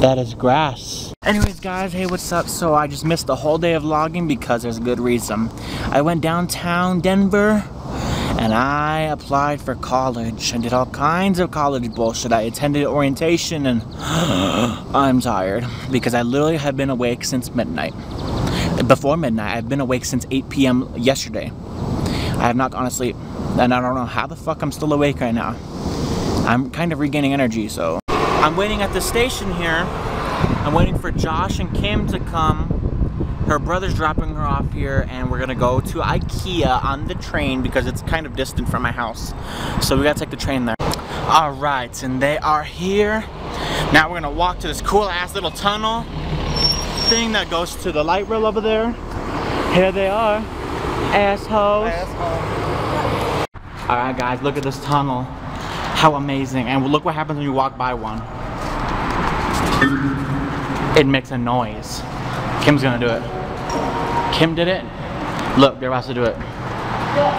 That is grass. Anyways guys, hey, what's up? So I just missed the whole day of vlogging because there's a good reason. I went downtown Denver and I applied for college and did all kinds of college bullshit. I attended orientation and I'm tired because I literally have been awake since midnight. Before midnight, I've been awake since 8 p.m. yesterday. I have not gone to sleep and I don't know how the fuck I'm still awake right now. I'm kind of regaining energy, so. I'm waiting at the station here. I'm waiting for Josh and Kim to come. Her brother's dropping her off here and we're gonna go to IKEA on the train because it's kind of distant from my house. So we gotta take the train there. All right, and they are here. Now we're gonna walk to this cool ass little tunnel thing that goes to the light rail over there. Here they are, assholes. All right guys, look at this tunnel. How amazing. And look what happens when you walk by one. It makes a noise. Kim's gonna do it. Kim did it. Look, they're about to do it. Yeah.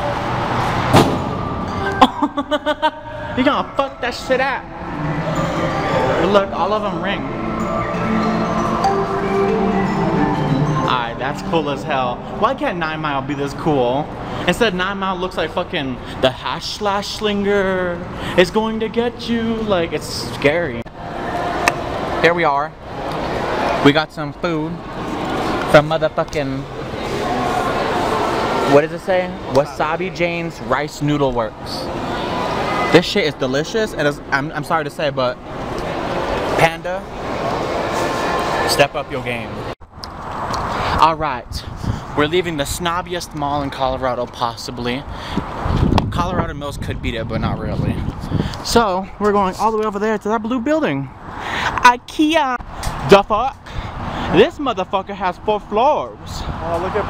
You're gonna fuck that shit up. Look, all of them ring. Alright, that's cool as hell. Why can't 9 Mile be this cool? Instead, 9 Mile looks like fucking the hash slash slinger is going to get you. Like, it's scary. Here we are. We got some food from motherfucking, what does it say? Wasabi Jane's Rice Noodle Works. This shit is delicious, and I'm sorry to say, but Panda, step up your game. All right. We're leaving the snobbiest mall in Colorado, possibly. Colorado Mills could beat it, but not really. So, we're going all the way over there to that blue building. IKEA! The fuck? This motherfucker has 4 floors. Oh, look at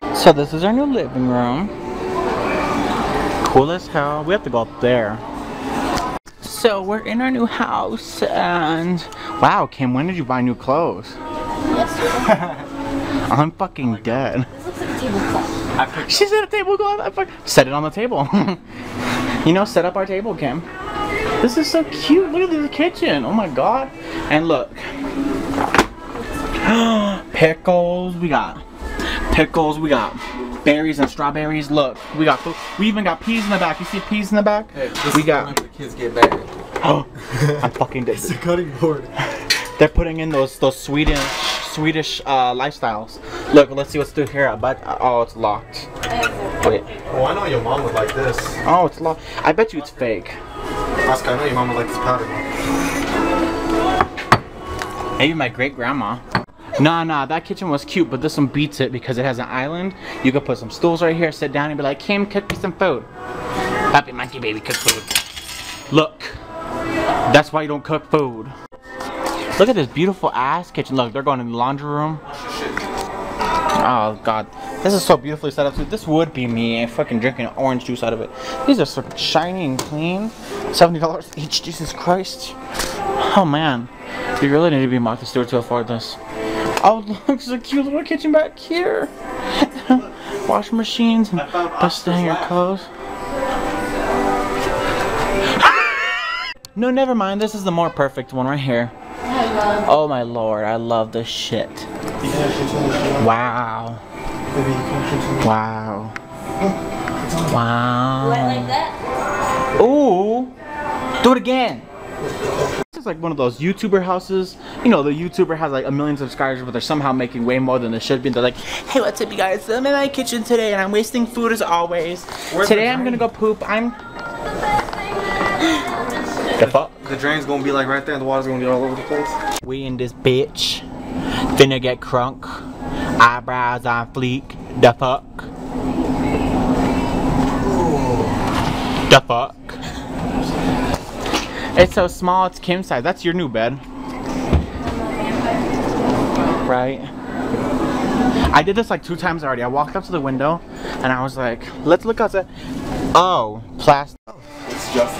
poor. So this is our new living room. Cool as hell. We have to go up there. So we're in our new house and wow, Kim, when did you buy new clothes? I'm fucking dead. This looks like a tablecloth. She said a tablecloth? Set it on the table. You know, set up our table, Kim. This is so cute. Look at the kitchen. Oh my god. And look. Pickles. We got pickles. We got berries and strawberries. Look, we got food. We even got peas in the back. You see peas in the back? Hey, we got. The kids get back. Oh, I'm fucking dead. It's a cutting board. They're putting in those Swedish lifestyles. Look, let's see what's through here. But oh, it's locked. Wait. Oh, I know your mom would like this. Oh, it's locked. I bet you it's fake. Oscar, I know your mom would like this pattern. Maybe my great grandma. Nah, that kitchen was cute, but this one beats it because it has an island. You can put some stools right here, sit down and be like, Kim, cook me some food. Happy monkey baby, cook food. Look, that's why you don't cook food. Look at this beautiful ass kitchen. Look, they're going in the laundry room. Oh god, this is so beautifully set up. This would be me fucking drinking orange juice out of it. These are so shiny and clean. $70 each, Jesus Christ. Oh man, you really need to be Martha Stewart to afford this. Oh look, there's a cute little kitchen back here. Washing machines and bust to hang your clothes. No, never mind. This is the more perfect one right here. Oh my lord, I love this shit. Wow. Wow. Wow. Do I like that? Ooh. Do it again. This is like one of those YouTuber houses. You know, the YouTuber has like 1 million subscribers, but they're somehow making way more than they should be. And they're like, hey, what's up, you guys? I'm in my kitchen today, and I'm wasting food as always. Today I'm gonna go poop. I'm. The fuck? The drain's gonna be like right there, and the water's gonna be all over the place. We in this bitch. Finna get crunk. Eyebrows on fleek. The fuck? Ooh. The fuck? It's so small, it's Kim's size. That's your new bed. Right? I did this like 2 times already. I walked up to the window and I was like, let's look outside. Oh, plastic. It's just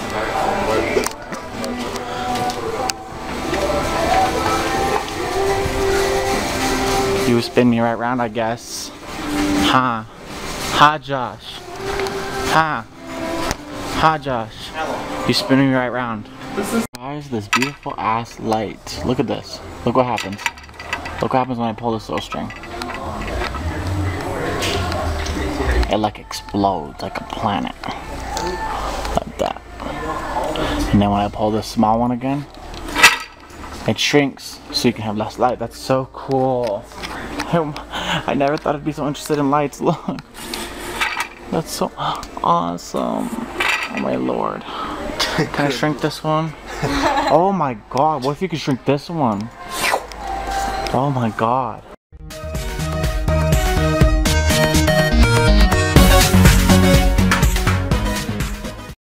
you spin me right round, I guess. Ha. Ha, Josh. Ha. Hi Josh. Hello. You're spinning right round. Guys, this beautiful ass light. Look at this. Look what happens. Look what happens when I pull this little string. It like explodes like a planet. Like that. And then when I pull this small one again, it shrinks so you can have less light. That's so cool. I never thought I'd be so interested in lights. Look. That's so awesome. Oh my lord. Can I shrink this one? Oh my god. What if you could shrink this one? Oh my god.